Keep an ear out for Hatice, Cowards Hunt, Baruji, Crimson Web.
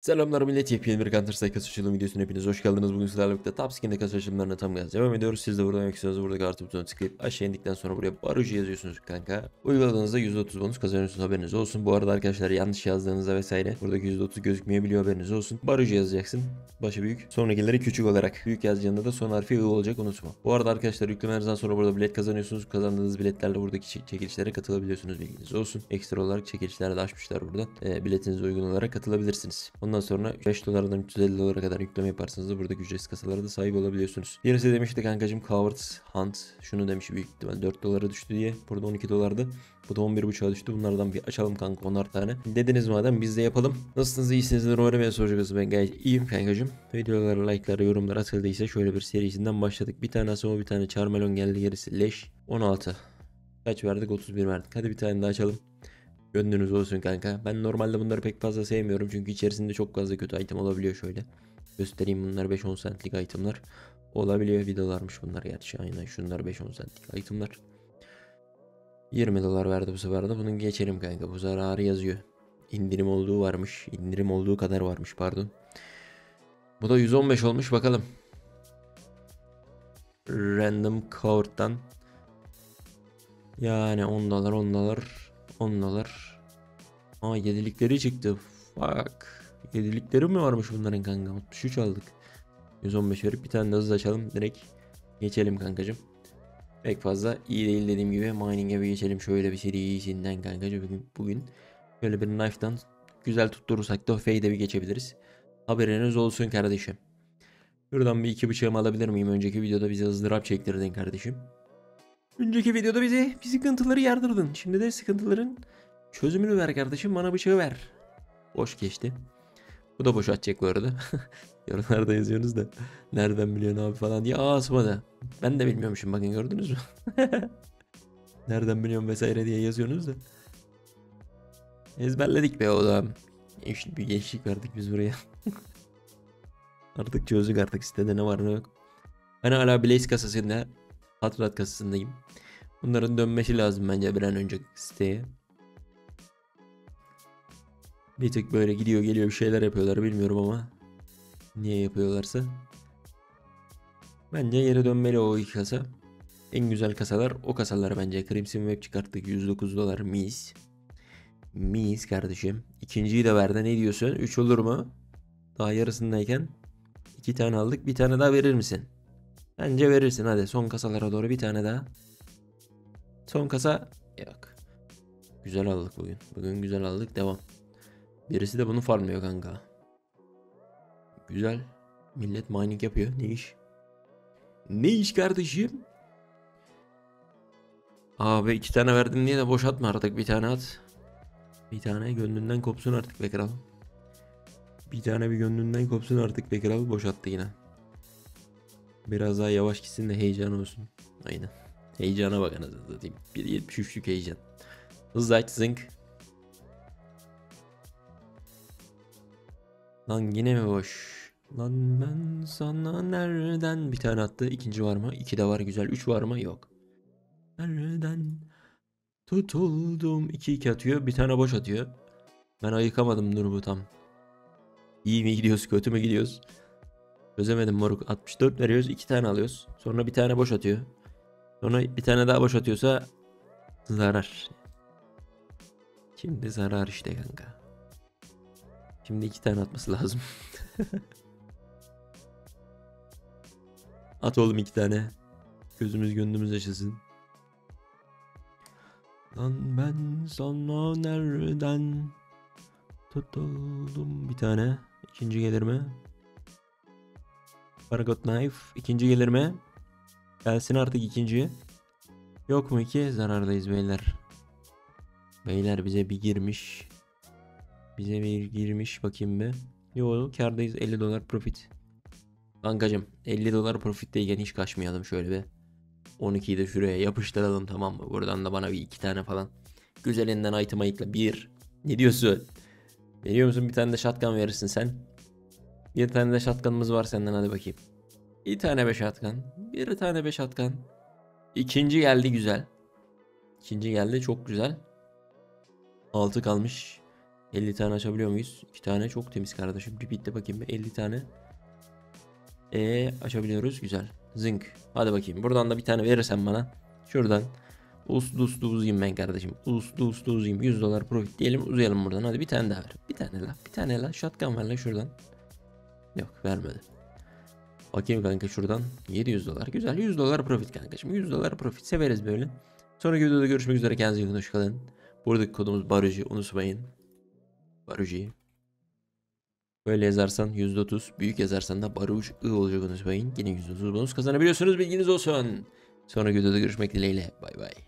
Selamlar millet, yepyeni bir Counter Strike kasa açılımı videosuna hepiniz hoş geldiniz. Bugün sizlerle birlikte Top Skin'de kasa açılımlarına tam gaz devam ediyoruz. Siz de buradan yakışıyorsanız buradaki artı butonuna tıklayıp aşağı indikten sonra buraya Baruji yazıyorsunuz kanka. Uyguladığınızda %30 bonus kazanıyorsunuz, haberiniz olsun. Bu arada arkadaşlar yanlış yazdığınızda vesaire buradaki %30 gözükmeyebiliyor, haberiniz olsun. Baruji yazacaksın, başı büyük, sonrakileri küçük olarak. Büyük yazacağında da son harfi I olacak, unutma. Bu arada arkadaşlar yüklemenizden sonra burada bilet kazanıyorsunuz. Kazandığınız biletlerle buradaki çekilişlere katılabiliyorsunuz, bilginiz olsun. Ekstra olarak çekilişler de açmışlar burada. Biletinize uygun olarak katılabilirsiniz. Ondan sonra 5 dolardan 350 dolara kadar yükleme yaparsanız da buradaki ücretsiz kasalara da sahip olabiliyorsunuz. Birisi demişti kankacım, Cowards Hunt şunu demiş, büyük ihtimal 4 dolara düştü diye. Burada 12 dolardı. Bu da 11.5'a düştü. Bunlardan bir açalım kanka, 10'ar tane. Dediniz madem biz de yapalım. Nasılsınız, iyisinizdir umarım, ben soracaksınız. Ben gayet iyiyim kankacım. Videolara like'lara yorumlara atıldıysa şöyle bir serisinden başladık. Bir tane Asamo, bir tane Charmelon geldi, gerisi leş. 16. Kaç verdik? 31 verdik. Hadi bir tane daha açalım. Gönlünüz olsun kanka. Ben normalde bunları pek fazla sevmiyorum. Çünkü içerisinde çok fazla kötü item olabiliyor şöyle. Göstereyim, bunlar 5-10 centlik itemlar. Olabiliyor, vidalarmış bunlar gerçi. Aynen şunlar 5-10 centlik itemlar. 20 dolar verdi bu sefer de. Bunu geçelim kanka. Bu zararı yazıyor. İndirim olduğu varmış. İndirim olduğu kadar varmış pardon. Bu da 115 olmuş, bakalım. Random Coward'dan. Yani 10 dolar 10 dolar. 10 dolar. Aa, yedilikleri çıktı. Fuck. Yedilikleri mi varmış bunların kanka? 63 aldık. 115 verip bir tane de hızlı açalım. Direkt geçelim kankacım. Pek fazla iyi değil dediğim gibi. Mining'e bir geçelim. Şöyle bir seri iyisinden kankacım. Bugün şöyle bir knife'dan güzel tutturursak da fade'e bir geçebiliriz. Haberiniz olsun kardeşim. Şuradan bir iki bıçağımı alabilir miyim? Önceki videoda bize ızdırap çektirdin kardeşim. Önceki videoda bize sıkıntıları yardırdın. Şimdi de sıkıntıların çözümünü ver kardeşim. Bana bıçağı ver. Boş geçti. Bu da boş atacak bu arada. Yorumlarda yazıyorsunuz da. Nereden biliyorsun abi falan diye. Aa, asmadı. Ben de bilmiyormuşum. Bakın gördünüz mü? Nereden biliyorum vesaire diye yazıyorsunuz da. Ezberledik be oğlum. İşte bir gençlik verdik biz buraya. Artık çözdük, artık sitede ne var ne yok. Ben hala Blaze kasasında, Hatrat kasasındayım. Bunların dönmesi lazım bence bir an önce siteye. Bir tık böyle gidiyor geliyor bir şeyler yapıyorlar, bilmiyorum ama niye yapıyorlarsa. Bence yere dönmeli o iki kasa. En güzel kasalar o kasalar bence. Crimson Web çıkarttık, 109 dolar mis. Mis kardeşim. İkinciyi de verdi, ne diyorsun? 3 olur mu? Daha yarısındayken 2 tane aldık, bir tane daha verir misin? Bence verirsin, hadi son kasalara doğru bir tane daha. Son kasa yok. Güzel aldık bugün. Bugün güzel aldık, devam. Birisi de bunu farmlıyor kanka. Güzel. Millet mining yapıyor. Ne iş? Ne iş kardeşim? Abi iki tane verdim diye de boş atma artık, bir tane at. Bir tane gönlünden kopsun artık be kral. Bir tane bir gönlünden kopsun artık be kral, boş attı yine. Biraz daha yavaş gitsin de heyecan olsun. Aynen. Heyecana bak anasını satayım. 1.73'lük heyecan. Hızlı aç zınk. Lan yine mi boş? Lan ben sana nereden? Bir tane attı. İkinci var mı? İki de var, güzel. Üç var mı? Yok. Nereden tutuldum? 2-2 atıyor. Bir tane boş atıyor. Ben ayıkamadım durumu tam. İyi mi gidiyoruz? Kötü mü gidiyoruz? Çözemedim moruk. 64 veriyoruz, 2 tane alıyoruz. Sonra bir tane boş atıyor. Sonra bir tane daha boş atıyorsa zarar. Şimdi zarar işte kanka. Şimdi 2 tane atması lazım. At oğlum 2 tane. Gözümüz gönlümüz açılsın. Lan ben sana nereden tutuldum? Bir tane. İkinci gelir mi? Paragot knife. İkinci gelir mi? Gelsin artık ikinci. Yok mu iki? Zarardayız beyler. Beyler bize bir girmiş. Bize bir girmiş. Bakayım be. Yo, kardayız. 50 dolar profit. Kankacım 50 dolar profitteyken hiç kaçmayalım. Şöyle bir 12'yi de şuraya yapıştıralım, tamam mı? Buradan da bana bir iki tane falan. Güzelinden item ayıkla. Bir. Ne diyorsun? Veriyor musun? Bir tane de shotgun verirsin sen. Bir tane de şatkanımız var senden, hadi bakayım. Bir tane 5 şatkan. Bir tane 5 şatkan. İkinci geldi, güzel. İkinci geldi, çok güzel. 6 kalmış. 50 tane açabiliyor muyuz? 2 tane çok temiz kardeşim. Bir bitti bakayım. 50 tane. Açabiliyoruz. Güzel. Zınk. Hadi bakayım. Buradan da bir tane verirsen bana. Şuradan. Uslu uzayım ben kardeşim. Uslu uzayım. $100 profit diyelim. Uzayalım buradan. Hadi bir tane daha ver. Bir tane la. Bir tane la. Shotgun ver la şuradan. Yok vermedi. Bakayım kanka şuradan. $700. Güzel. $100 profit kankacığım. $100 profit. Severiz böyle. Sonraki videoda görüşmek üzere. Kendinize iyi bakın. Hoşçakalın. Buradaki kodumuz Baruji. Unutmayın. Baruji. Böyle yazarsan %30. Büyük yazarsan da Baruji olacak unutmayın. Yine %30 bonus kazanabiliyorsunuz. Bilginiz olsun. Sonraki videoda görüşmek dileğiyle. Bay bay.